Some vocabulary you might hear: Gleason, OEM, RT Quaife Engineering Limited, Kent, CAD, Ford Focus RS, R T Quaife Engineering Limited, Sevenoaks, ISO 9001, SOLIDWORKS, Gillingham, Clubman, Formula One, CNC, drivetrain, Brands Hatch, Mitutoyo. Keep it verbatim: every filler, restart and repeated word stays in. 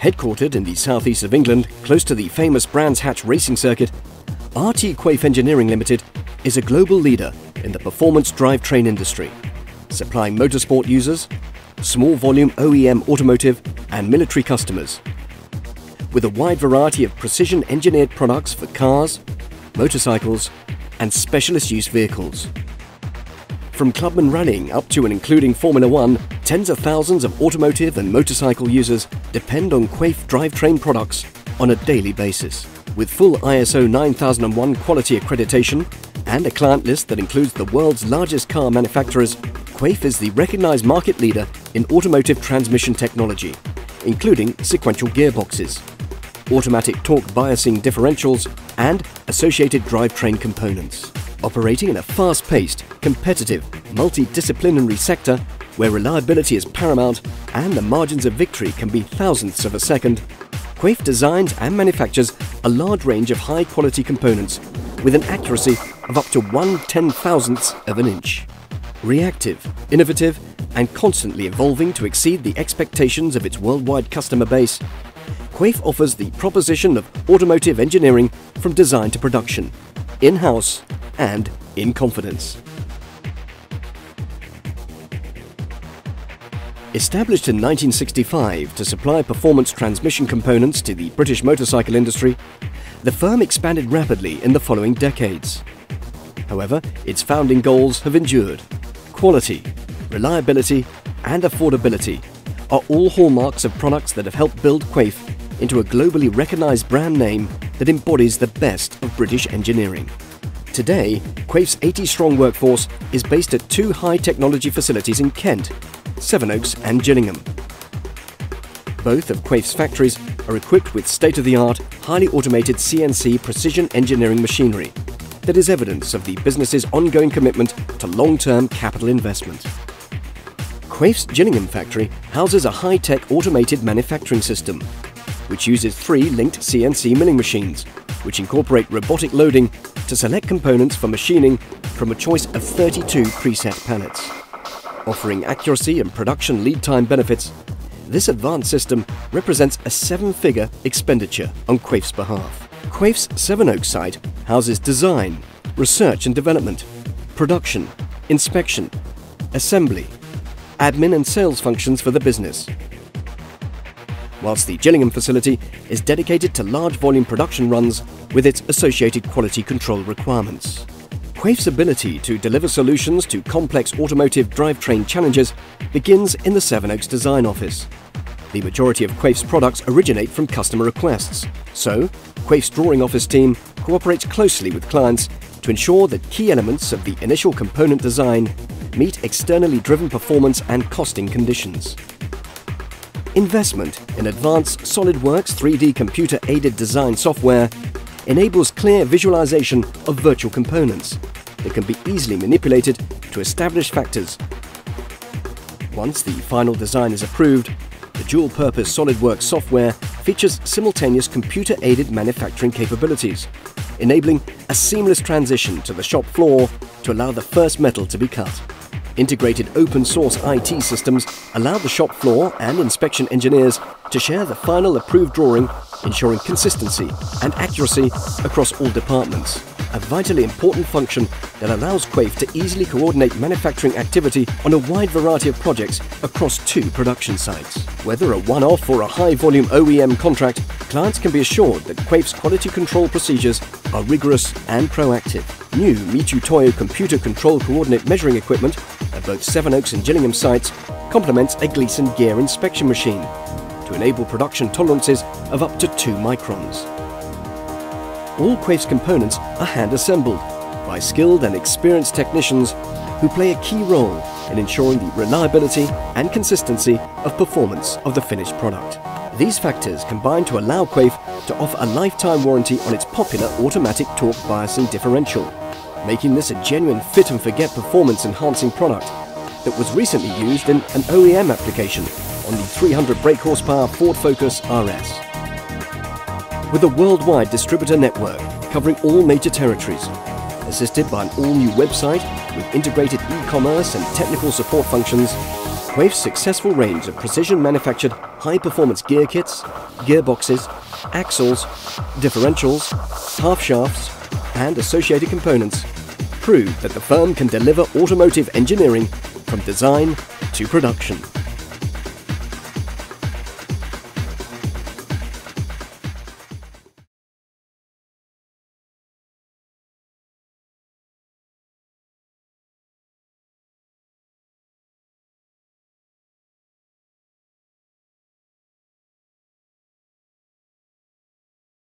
Headquartered in the southeast of England, close to the famous Brands Hatch racing circuit, R T Quaife Engineering Limited is a global leader in the performance drivetrain industry, supplying motorsport users, small-volume O E M automotive and military customers. With a wide variety of precision-engineered products for cars, motorcycles and specialist use vehicles. From Clubman rallying up to and including Formula One, tens of thousands of automotive and motorcycle users depend on Quaife drivetrain products on a daily basis. With full I S O nine thousand one quality accreditation and a client list that includes the world's largest car manufacturers, Quaife is the recognized market leader in automotive transmission technology, including sequential gearboxes, automatic torque biasing differentials and associated drivetrain components. Operating in a fast-paced, competitive, multidisciplinary sector where reliability is paramount and the margins of victory can be thousandths of a second, Quaife designs and manufactures a large range of high-quality components with an accuracy of up to one ten-thousandths of an inch. Reactive, innovative and constantly evolving to exceed the expectations of its worldwide customer base, Quaife offers the proposition of automotive engineering from design to production, in-house and in confidence. Established in nineteen sixty-five to supply performance transmission components to the British motorcycle industry, the firm expanded rapidly in the following decades. However, its founding goals have endured. Quality, reliability and affordability are all hallmarks of products that have helped build Quaife into a globally recognized brand name that embodies the best of British engineering. Today, Quaife's eighty-strong workforce is based at two high-technology facilities in Kent, Sevenoaks and Gillingham. Both of Quaife's factories are equipped with state-of-the-art, highly automated C N C precision engineering machinery that is evidence of the business's ongoing commitment to long-term capital investment. Quaife's Gillingham factory houses a high-tech automated manufacturing system, which uses three linked C N C milling machines, which incorporate robotic loading to select components for machining from a choice of thirty-two preset pallets. Offering accuracy and production lead time benefits, this advanced system represents a seven-figure expenditure on Quaife's behalf. Quaife's Sevenoaks site houses design, research and development, production, inspection, assembly, admin and sales functions for the business, whilst the Gillingham facility is dedicated to large volume production runs with its associated quality control requirements. Quaife's ability to deliver solutions to complex automotive drivetrain challenges begins in the Sevenoaks design office. The majority of Quaife's products originate from customer requests, so Quaife's drawing office team cooperates closely with clients to ensure that key elements of the initial component design meet externally driven performance and costing conditions. Investment in advanced SOLIDWORKS three D computer-aided design software enables clear visualization of virtual components that can be easily manipulated to establish factors. Once the final design is approved, the dual-purpose SOLIDWORKS software features simultaneous computer-aided manufacturing capabilities, enabling a seamless transition to the shop floor to allow the first metal to be cut. Integrated open-source I T systems allow the shop floor and inspection engineers to share the final approved drawing, ensuring consistency and accuracy across all departments, a vitally important function that allows Quaife to easily coordinate manufacturing activity on a wide variety of projects across two production sites. Whether a one-off or a high-volume O E M contract, clients can be assured that Quaife's quality control procedures are rigorous and proactive. New Mitutoyo computer control coordinate measuring equipment at both Sevenoaks and Gillingham sites complements a Gleason gear inspection machine to enable production tolerances of up to two microns. All Quaife's components are hand-assembled by skilled and experienced technicians who play a key role in ensuring the reliability and consistency of performance of the finished product. These factors combine to allow Quaife to offer a lifetime warranty on its popular automatic torque biasing differential, making this a genuine fit-and-forget performance-enhancing product that was recently used in an O E M application on the three hundred brake horsepower Ford Focus R S. With a worldwide distributor network covering all major territories, assisted by an all-new website with integrated e-commerce and technical support functions, Quaife's successful range of precision-manufactured high-performance gear kits, gearboxes, axles, differentials, half-shafts, and associated components prove that the firm can deliver automotive engineering from design to production.